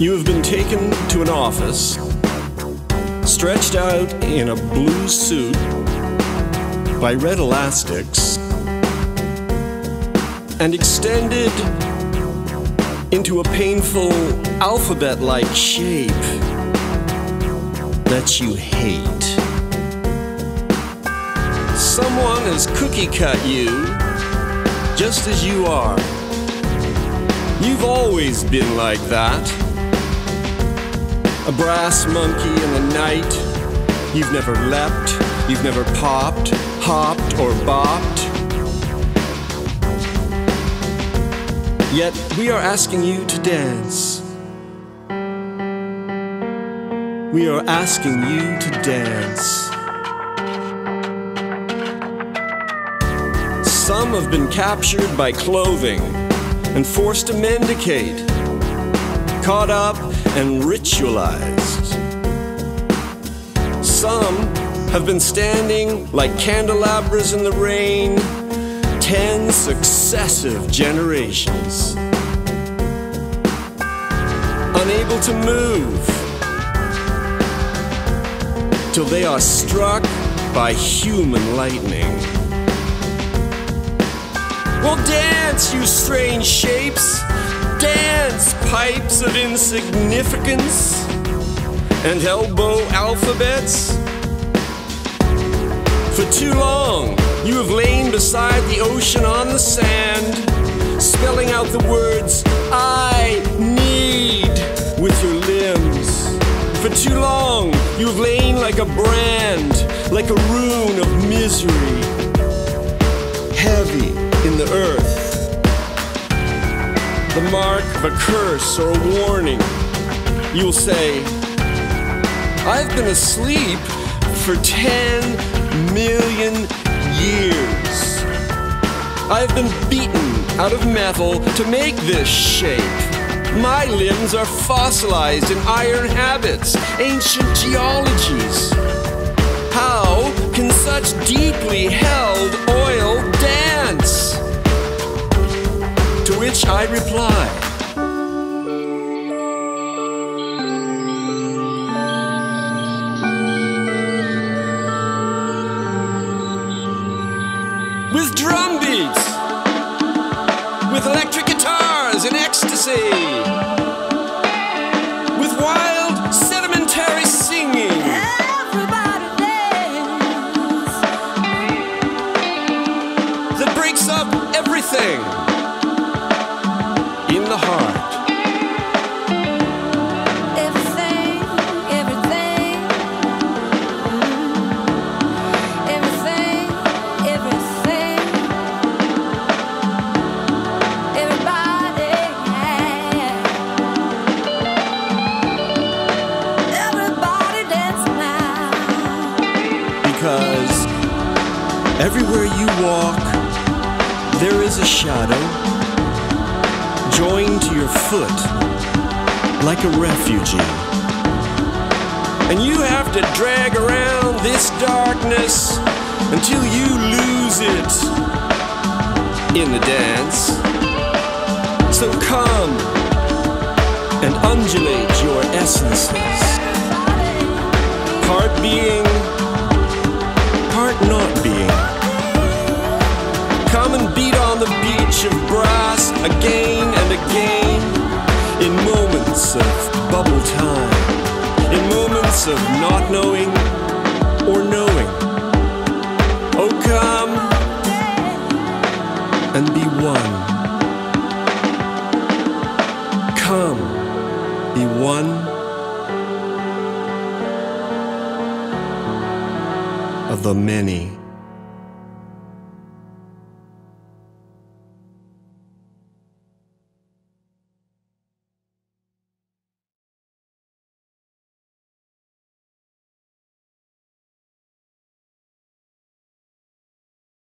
You have been taken to an office, stretched out in a blue suit by red elastics, and extended into a painful alphabet-like shape that you hate. Someone has cookie-cut you just as you are. You've always been like that. A brass monkey in the night. You've never leapt, you've never popped, hopped, or bopped. Yet we are asking you to dance. We are asking you to dance. Some have been captured by clothing and forced to mendicate, caught up and ritualized. Some have been standing like candelabras in the rain, 10 successive generations. Unable to move till they are struck by human lightning. Well, dance, you strange shapes, dance, pipes of insignificance and elbow alphabets. For too long, you have lain beside the ocean on the sand, spelling out the words I need with your limbs. For too long, you have lain like a brand, like a rune of misery, heavy in the earth, the mark of a curse or a warning. You'll say, I've been asleep for 10 million years. I've been beaten out of metal to make this shape. My limbs are fossilized in iron habits, ancient geologies. How can such deeply held oil dance? To which I reply, with drum beats, with electric guitars in ecstasy, with wild sedimentary singing. Up everything in the heart. Everything, everything, everything, everything. Everybody, everybody dance now. Because everywhere you walk, there is a shadow joined to your foot like a refugee. And you have to drag around this darkness until you lose it in the dance. So come and undulate your essences, part being, part not being. Come and beat on the beach of brass again and again, in moments of bubble time, in moments of not knowing or knowing. Oh, come and be one. Come, be one of the many.